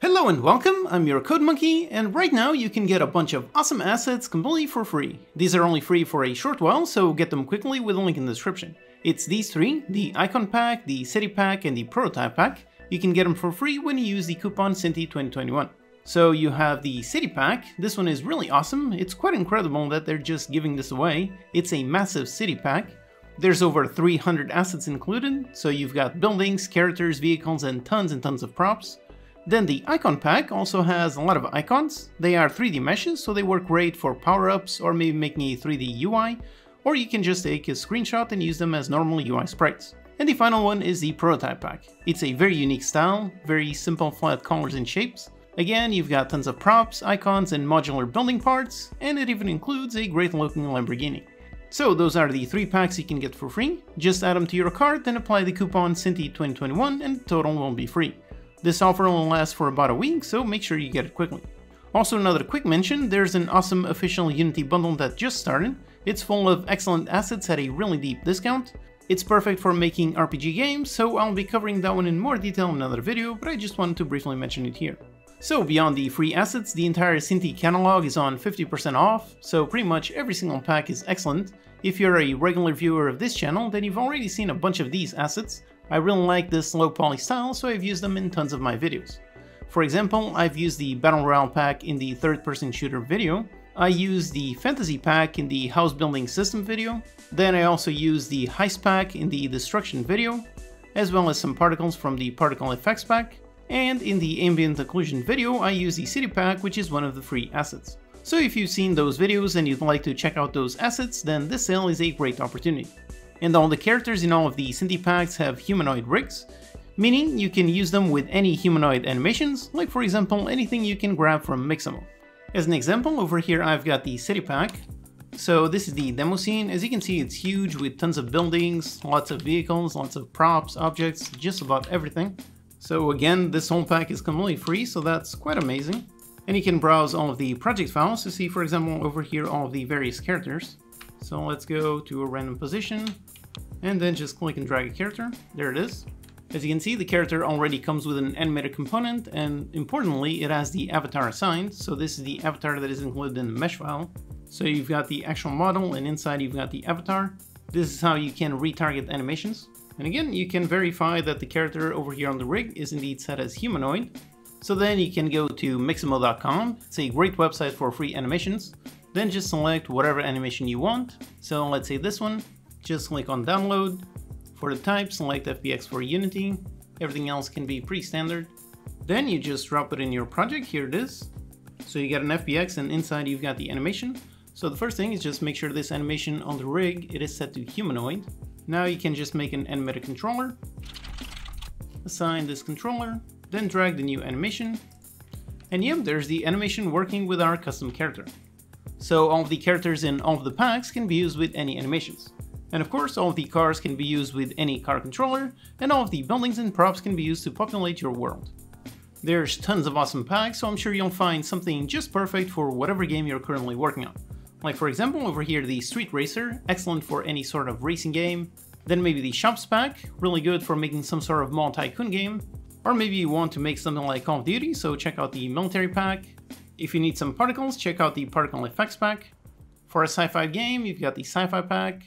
Hello and welcome, I'm your Code Monkey, and right now you can get a bunch of awesome assets completely for free. These are only free for a short while, so get them quickly with a link in the description. It's these three, the Icon Pack, the City Pack, and the Prototype Pack. You can get them for free when you use the coupon SYNTY2021. So you have the City Pack. This one is really awesome, it's quite incredible that they're just giving this away. It's a massive City Pack. There's over 300 assets included, so you've got buildings, characters, vehicles, and tons of props. Then the Icon Pack also has a lot of icons. They are 3D meshes, so they work great for power-ups or maybe making a 3D UI, or you can just take a screenshot and use them as normal UI sprites. And the final one is the Prototype Pack. It's a very unique style, very simple flat colors and shapes. Again, you've got tons of props, icons, and modular building parts, and it even includes a great looking Lamborghini. So those are the three packs you can get for free. Just add them to your cart and apply the coupon SYNTY2021 and the total will be free. This offer will last for about a week, so make sure you get it quickly. Also, another quick mention, there's an awesome official Unity bundle that just started. It's full of excellent assets at a really deep discount. It's perfect for making RPG games, so I'll be covering that one in more detail in another video, but I just wanted to briefly mention it here. So beyond the free assets, the entire Synty catalog is on 50% off, so pretty much every single pack is excellent. If you're a regular viewer of this channel, then you've already seen a bunch of these assets. I really like this low poly style, so I've used them in tons of my videos. For example, I've used the Battle Royale pack in the third-person shooter video, I used the Fantasy pack in the house building system video, then I also used the Heist pack in the destruction video, as well as some particles from the Particle Effects pack, and in the Ambient Occlusion video I used the City pack, which is one of the free assets. So if you've seen those videos and you'd like to check out those assets, then this sale is a great opportunity. And all the characters in all of the Synty packs have humanoid rigs, meaning you can use them with any humanoid animations, like for example anything you can grab from Mixamo. As an example, over here I've got the City pack. So this is the demo scene. As you can see, it's huge with tons of buildings, lots of vehicles, lots of props, objects, just about everything. So again, this whole pack is completely free, so that's quite amazing. And you can browse all of the project files to see, for example, over here all of the various characters. So let's go to a random position and then just click and drag a character. There it is. As you can see, the character already comes with an animator component, and importantly, it has the avatar assigned. So this is the avatar that is included in the mesh file. So you've got the actual model and inside you've got the avatar. This is how you can retarget animations. And again, you can verify that the character over here on the rig is indeed set as humanoid. So then you can go to Mixamo.com. It's a great website for free animations. Then just select whatever animation you want. So let's say this one, just click on download. For the type, select FBX for Unity. Everything else can be pretty standard. Then you just drop it in your project. Here it is. So you got an FBX and inside you've got the animation. So the first thing is just make sure this animation on the rig, it is set to humanoid. Now you can just make an animator controller, assign this controller, then drag the new animation. And yep, there's the animation working with our custom character. So all of the characters in all of the packs can be used with any animations. And of course, all of the cars can be used with any car controller, and all of the buildings and props can be used to populate your world. There's tons of awesome packs, so I'm sure you'll find something just perfect for whatever game you're currently working on. Like for example, over here the Street Racer, excellent for any sort of racing game. Then maybe the Shops pack, really good for making some sort of mall tycoon game. Or maybe you want to make something like Call of Duty, so check out the Military pack. If you need some particles, check out the Particle Effects pack. For a sci-fi game, you've got the Sci-Fi pack.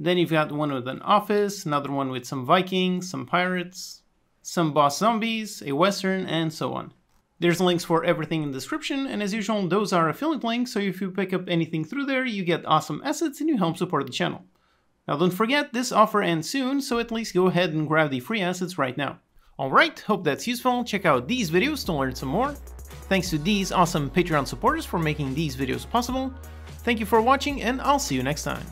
Then you've got one with an office, another one with some Vikings, some pirates, some boss zombies, a western, and so on. There's links for everything in the description, and as usual, those are affiliate links, so if you pick up anything through there, you get awesome assets and you help support the channel. Now don't forget, this offer ends soon, so at least go ahead and grab the free assets right now. Alright, hope that's useful. Check out these videos to learn some more. Thanks to these awesome Patreon supporters for making these videos possible. Thank you for watching, and I'll see you next time.